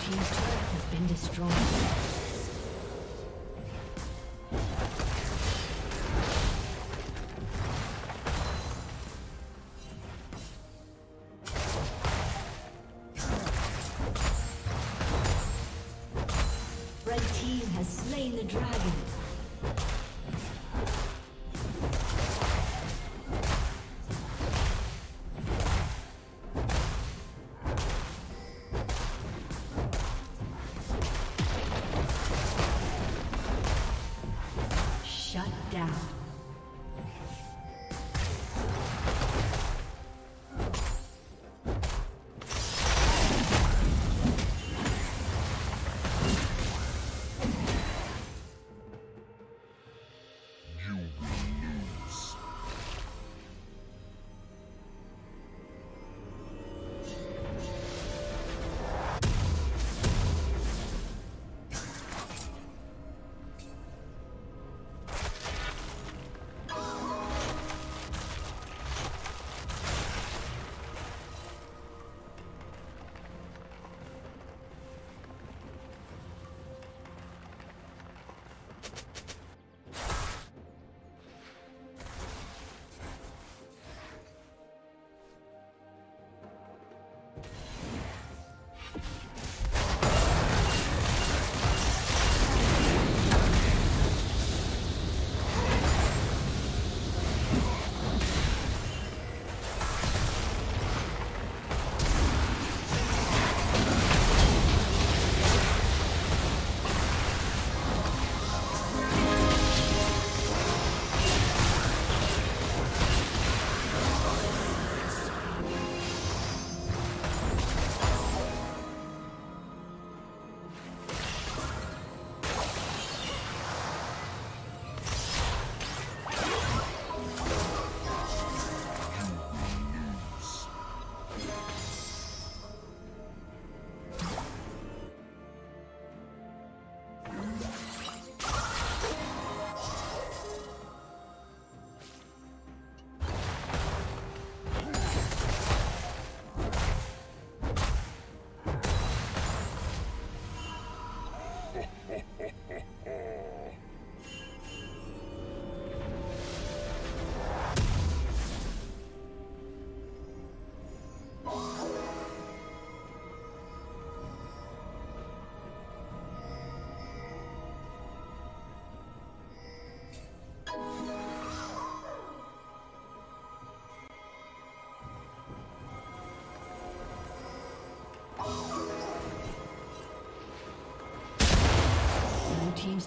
team's turret has been destroyed. Team's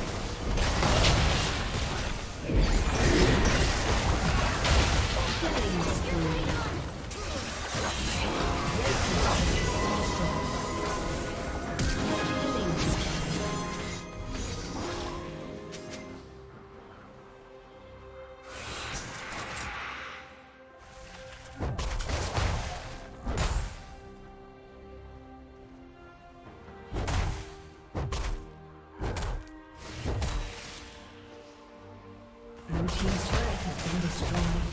Blue team's turret has been destroyed.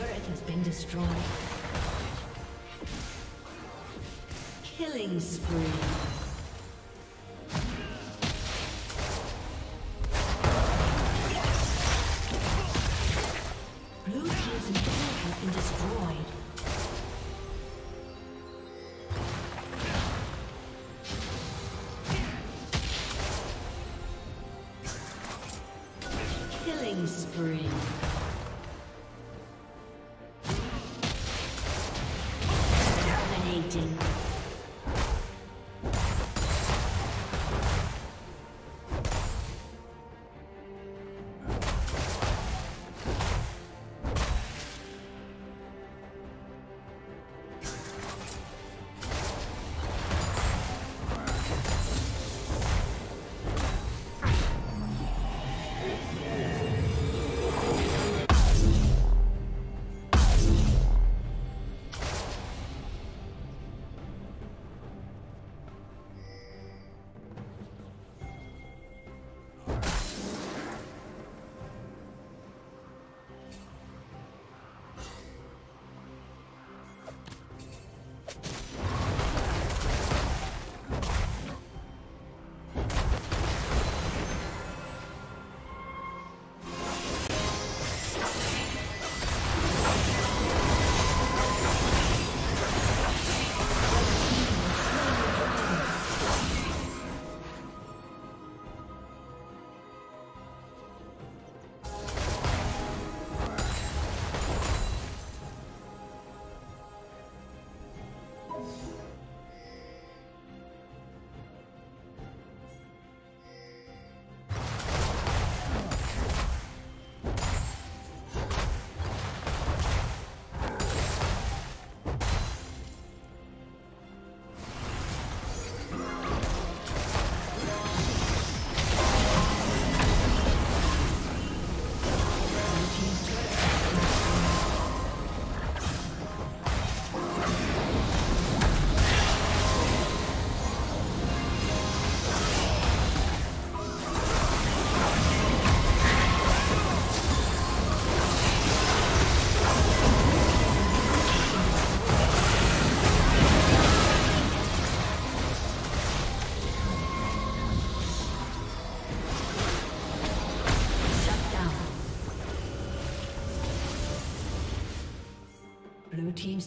Has been destroyed. Killing spree. Blue team's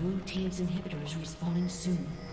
Blue team's inhibitor is respawning soon.